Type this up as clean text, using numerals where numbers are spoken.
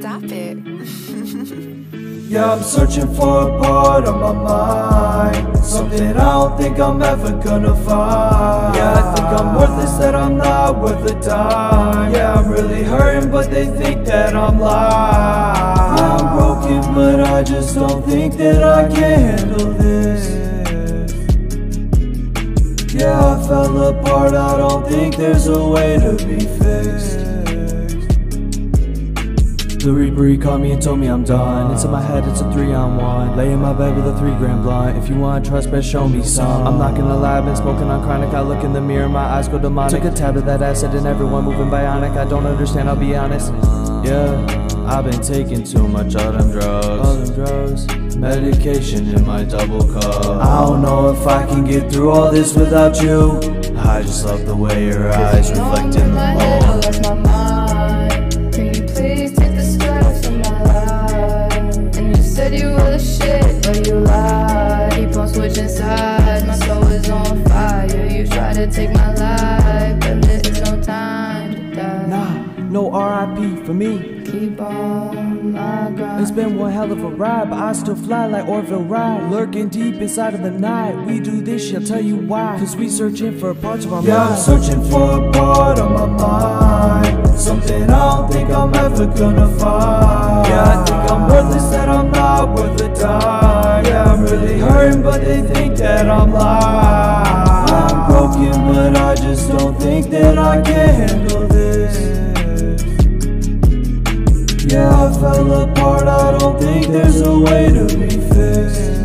Stop it. Yeah, I'm searching for a part of my mind, something I don't think I'm ever gonna find. Yeah, I think I'm worthless, that I'm not worth a dime. Yeah, I'm really hurting, but they think that I'm lying. Yeah, I'm broken, but I just don't think that I can handle this. Yeah, I fell apart, I don't think there's a way to be fixed. The Reaper, he caught me and told me I'm done. It's in my head, it's a 3-on-1. Lay in my bed with a 3-gram blunt. If you want trust, best show me some. I'm not gonna lie, I've been smoking on chronic. I look in the mirror, my eyes go demonic. Took a tab of that acid and everyone moving bionic. I don't understand, I'll be honest. Yeah, I've been taking too much all them drugs, medication in my double cup. I don't know if I can get through all this without you. I just love the way your eyes reflect in the mold. Can you please take the sky off of my life? And you said you were the shit, but you lied. Keep on switching sides, my soul is on fire. You try to take my life, but there's no time to die. Nah, no R.I.P. for me. Keep on my grind. It's been one hell of a ride, but I still fly like Orville Wright. Lurking deep inside of the night, we do this shit, I'll tell you why. Cause we searching for parts of our mind. Yeah, I'm searching for a part of my mind, something I don't think I'm ever gonna find. Yeah, I think I'm worthless, that I'm not worth a dime. Yeah, I'm really hurting, but they think that I'm lying. Yeah, I'm broken, but I just don't think that I can handle this. Yeah, I fell apart, I don't think there's a way to be fixed.